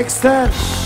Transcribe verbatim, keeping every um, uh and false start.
Extend.